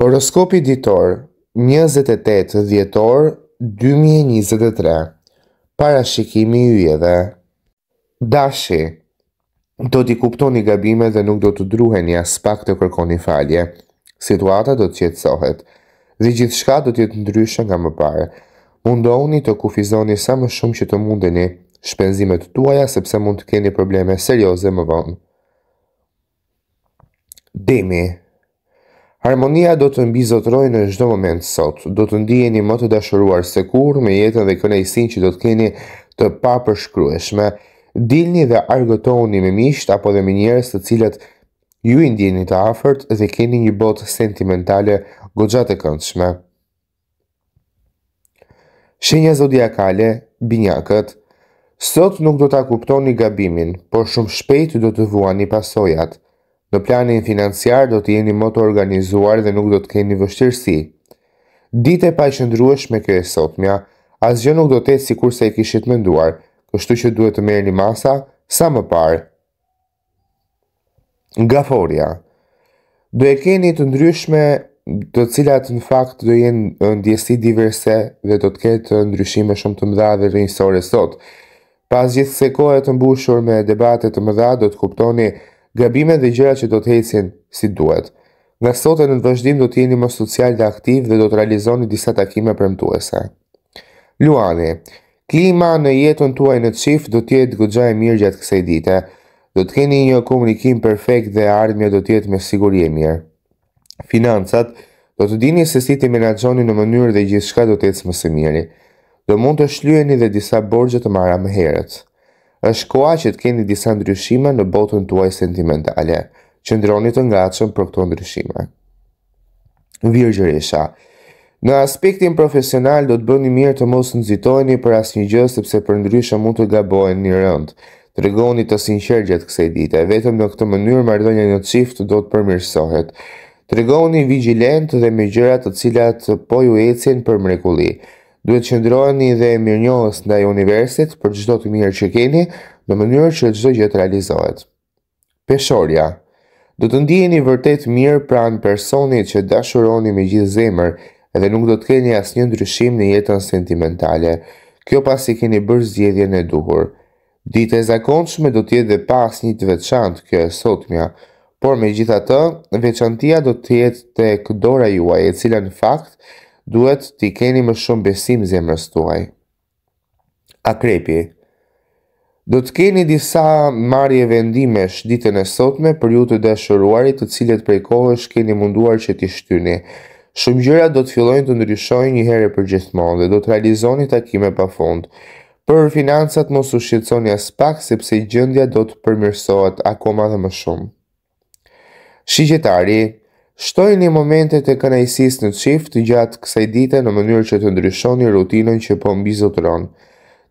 Horoskopi ditor 28 dhjetor 2023. Parashikimi i yjeve. Dashi, do t'i kuptoni gabimet dhe nuk do të druheni as pak të kërkoni falje. Situata do të qetësohet dhe gjithçka do të jetë ndryshe nga më parë. Mundohuni të kufizoni sa më shumë që të mundeni shpenzimet tuaja sepse mund të keni probleme serioze më vonë. Dimi, harmonia do të mbizotrojë në çdo moment sot. Do të ndiheni më të dashuruar se kur me jetën dhe kënaqësinë që do të keni të papërshkrueshme. Dilni dhe argëtohuni me miqt apo dhe me njerëz të cilët ju i ndjeni të afërt dhe keni një botë sentimentale goxha të këndshme. Shenja zodiakale, binjakët. Sot nuk do ta kuptoni gabimin, por shumë shpejt do të vuani pasojat. Në planin financiar do të jeni më të organizuar dhe nuk do të keni vështirësi. Ditë e paqëndrueshme kjo e sotmja, asgjë nuk do të jetë sikur se e kishit menduar, kështu që duhet të merrni masa sa më parë. Gaforia, do e keni të ndryshme të cilat në fakt do jenë ndjesi diverse dhe do të ketë ndryshime shumë të mëdha dhe rrënjësore sot. Pas gjithsej kohe të mbushur me debate të mëdha do të kuptoni gabimet dhe gjërat që do të ecin si duhet. Nga sot e në vazhdim do të jeni më social dhe aktiv dhe do të realizoni disa takime premtuese. Luani, klima në jetën tuaj në çift do të jetë goxha e mirë gjatë kësaj dite. Do të keni një komunikim perfekt dhe ardhmja do të jetë me siguri e mirë. Financat, do të dini se si të menaxhoni në mënyrë dhe gjithçka do të ecë më së miri. Do mund të shlyeni dhe disa borxhe të marra më herët. Është koha që të keni disa ndryshime në botën tuaj sentimentale. Qëndroni të ngatshëm për këto ndryshime. Virgjëresha, në aspektin profesional do të bëni mirë të mos nxitoheni për asnjë gjë sepse përndryshe mund të gaboheni rënd. Tregoni të sinqertë gjatë kësaj dite, vetëm në këtë mënyrë marrëdhënia në çift do të përmirësohet. Tregoni vigjilent dhe me gjëra të cilat po ju ecin për mrekulli. Duhet të qëndroni dhe mirënjohës ndaj universit për çdo të mirë që keni, në mënyrë që çdo gjë të realizohet. Peshorja, do të ndiheni vërtet mirë pranë personit që dashuroni me gjithë zemër, edhe nuk do të keni asnjë ndryshim në jetën sentimentale. Kjo pasi keni bërë zgjedhjen e duhur. Dita e zakonshme do t'jetë dhe pas një të veçantë kjo e sotmja, por me gjitha të, veçantia do t'jetë të këdora juaj, e cila në fakt duhet t'i keni më shumë besim zemrës tuaj. Akrepi, do t'keni disa marrje vendimesh ditën e sotme për ju të dashuruarit të cilet prej kohësh keni munduar që t'i shtyni. Shumë gjëra do t'fillojnë të ndryshojnë një herë për gjithmonë dhe do t'realizoni takime pa fund. Për financat mos u shqetësoni as pak sepse gjendja do të përmirësohet akoma dhe më shumë. Shigjetari, shtojeni momentet e kënaqësisë në çift gjatë kësaj dite në mënyrë që të ndryshoni rutinën që po mbizotron.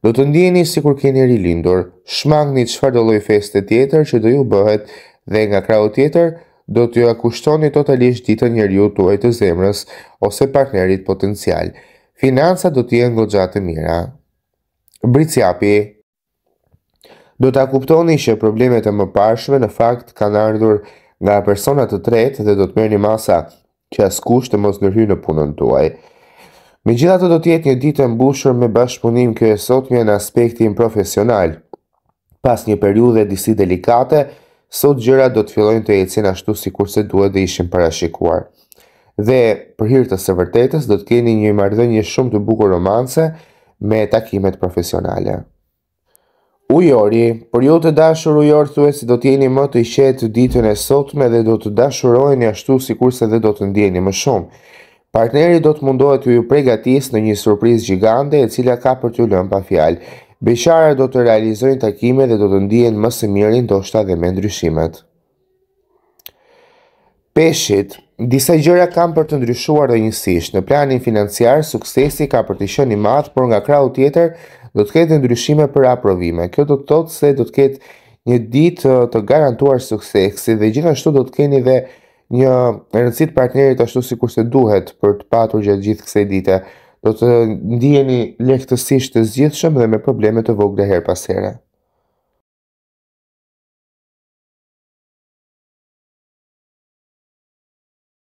Do të ndiheni sikur keni rilindur, shmangni çfarëdo lloj feste tjetër që do ju bëhet dhe nga krau tjetër do t'ju akushtoni totalisht ditën njeriu tuaj të zemrës ose partnerit potencial. Financat do të jenë goxha të mira. Bricjapi, do ta kuptoni që problemet e mëparshme në fakt kanë ardhur nga persona të tretë dhe do të merrni masa që askush të mos ndërhyjë në punën tuaj. Megjithatë do të jetë një ditë e mbushur me bashkëpunim kjo e sotmja në aspektin profesional. Pas një periudhe disi delikate, sot gjërat do të fillojnë të ecin ashtu sikurse duhet dhe ishin parashikuar. Dhe për hir të së vërtetës do të keni një marrëdhënie shumë të bukur romance me takimet profesionale. Ujori, për ju të dashur ujor thuajse do t'jeni më të qetë ditën e sotme dhe do të dashuroheni ashtu sikurse dhe do të ndjeni më shumë. Partneri do të mundohet ju përgatisë në një surprizë gjigande e cila ka për t'ju lënë pa fjalë. Beqarët do të realizojnë takime dhe do të ndihen më së miri ndoshta dhe me ndryshimet. Peshqit, disa gjëra kanë për të ndryshuar dhe njësisht. Në planin financiar, suksesi ka për të qenë i madh, por nga krau tjetër do të ketë ndryshime për aprovime. Kjo do të thotë se do të ketë një ditë të garantuar suksesi dhe gjithashtu do të keni dhe një rëndësi të partnerit ashtu sikurse duhet për të patur gjatë gjithë kësaj dite. Do të ndiheni lehtësisht të zgjidhshëm dhe me probleme të vogla her pas here.